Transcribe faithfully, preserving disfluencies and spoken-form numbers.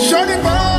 Shut it down.